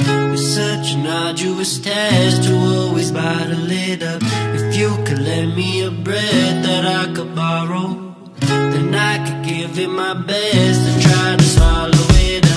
It's such an arduous task to always bottle it up. If you could lend me a breath that I could borrow, then I could give it my best and try to swallow it up.